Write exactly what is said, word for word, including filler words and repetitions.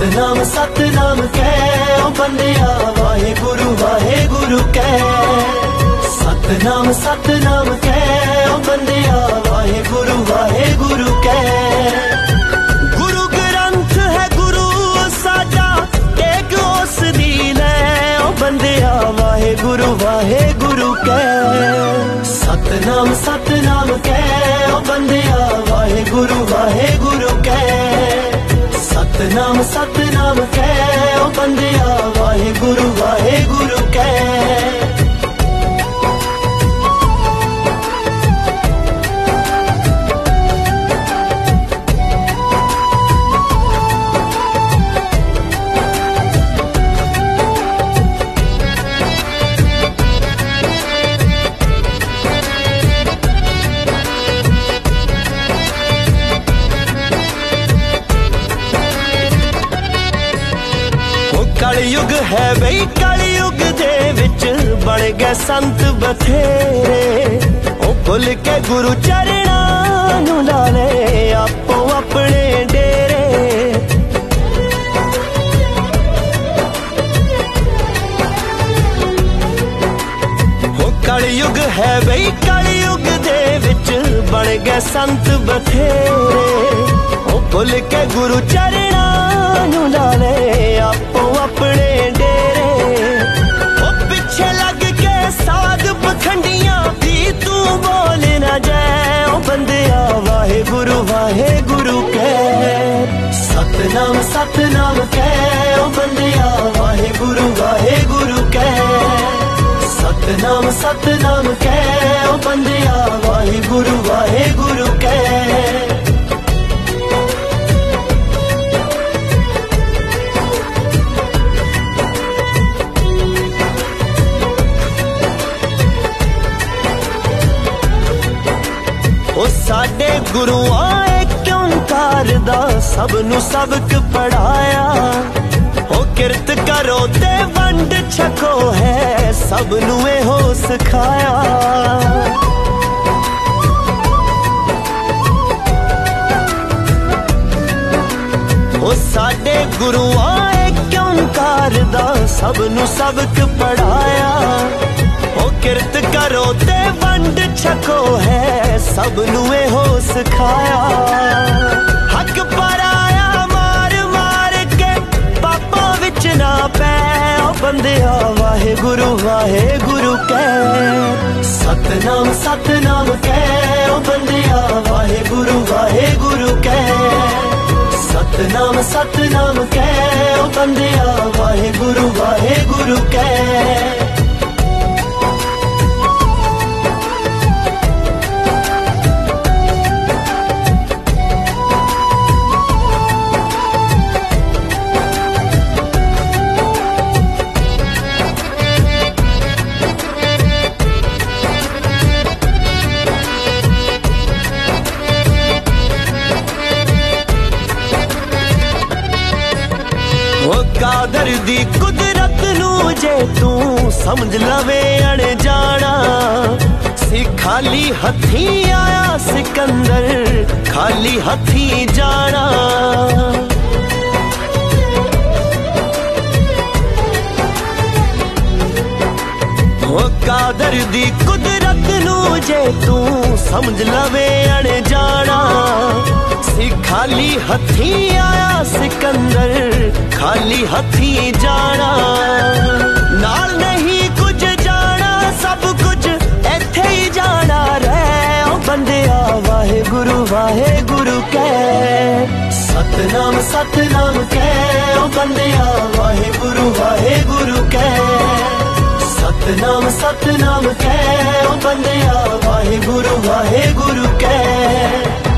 सतनाम सतनाम कह बंदिया वाहेगुरु वाहेगुरु कह। सतनाम सतनाम कह बंदिया वाहेगुरु वाहेगुरु कह। गुरु ग्रंथ है गुरु साजा एक उस दिन है ओ बंदिया वाहेगुरु वाहेगुरु कह। सतनाम सतनाम कह बंदिया वाहेगुरु वाहेगुरु कह। सतनाम सतनाम कह ओ बंदिया वाहेगुरु वाहेगुरु कह। कलयुग है बई कलयुग दे विच बन गए संत बथेरे ओ भुल के गुरु चरणा नू ला ले आपो अपने डेरे। ओ कलयुग है बई कलयुग दे विच बन गए संत बथेरे ओ भुल के गुरु चरणा नू ला ले आपो अपने डेरे। ओ पिछे लग के साध पखंडियां भी तू बोल ना जाए ओ बंदिया वाहेगुरु वाहेगुरु कह। सतनाम सतनाम कह ओ बंदिया वाहेगुरु वाहेगुरु कह। सतनाम सतनाम कह ओ बंदिया वाहेगुरु वाहेगुरु कह। साडे गुरु आए क्यों कार दा सब नू सबक पढ़ाया ओ किरत करो ते वंड छको है सब नू हो सिखाया। ओ साडे गुरु आए क्यों कार दा सब नू सबक पढ़ाया ओ किरत करो ते वंड छको है सब नुए हो सिखाया। हक पर आया मार मार के पापा विच ना पै ओ बंदिया वाहेगुरु वाहेगुरु कह। सतनाम सतनाम कह ओ बंदिया वाहेगुरु वाहेगुरु कह। सतनाम सतनाम कह ओ बंदिया वाहेगुरु वाहेगुरु कह। कादर दी कुदरत नू जे तू समझ लवे अड़ जाना सी खाली हथी आया सिकंदर खाली हथी जाना। ओ कादर दी कुदरत नू जे तू समझ लवे अड़ जाना सी खाली हथी आया सिकंदर खाली हथी जाना। नाल नहीं कुछ जाना सब कुछ एथे ही जाना रहे ओ बंदिया वाहेगुरु वाहेगुरु कह। सतनाम सतनाम कह ओ बंदिया वाहेगुरु वाहेगुरु कह। सतनाम सतनाम कह ओ बंदिया वाहेगुरु वाहेगुरु कह।